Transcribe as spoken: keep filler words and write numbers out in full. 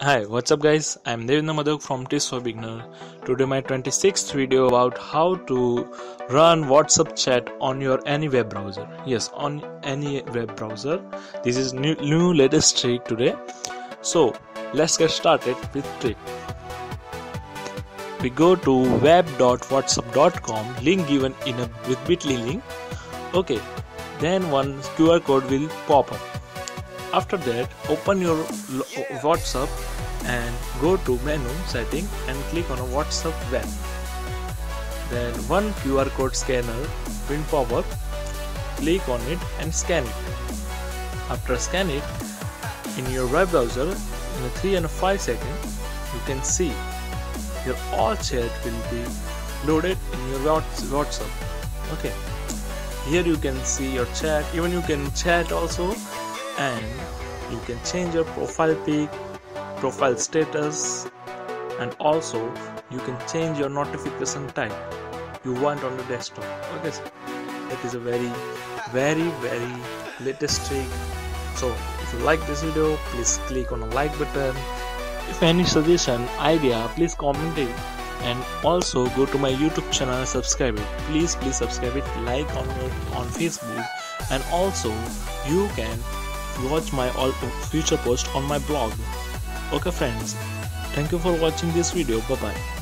Hi, what's up guys? I'm Devinder Madhok from Tips for Beginners. Today my twenty-sixth video about how to run WhatsApp chat on your any web browser. Yes, on any web browser. This is new, new latest trick today. So let's get started with trick. We go to web dot whatsapp dot com, link given in a with Bitly link. Okay, then one Q R code will pop up. After that, open your WhatsApp and go to menu setting and click on a WhatsApp web. Then one Q R code scanner will pop up. Click on it and scan it. After scan it in your web browser, in a three and a five second, you can see your all chat will be loaded in your WhatsApp. Okay, here you can see your chat. Even you can chat also. And you can change your profile pic, profile status, and also you can change your notification type you want on the desktop. Okay, so that is a very very very latest trick. So if you like this video, please click on the like button. If any suggestion idea, please comment it, and also go to my YouTube channel, subscribe it, please please subscribe it, like on your, on Facebook, and also you can watch my all future posts on my blog. Okay friends, thank you for watching this video. Bye bye.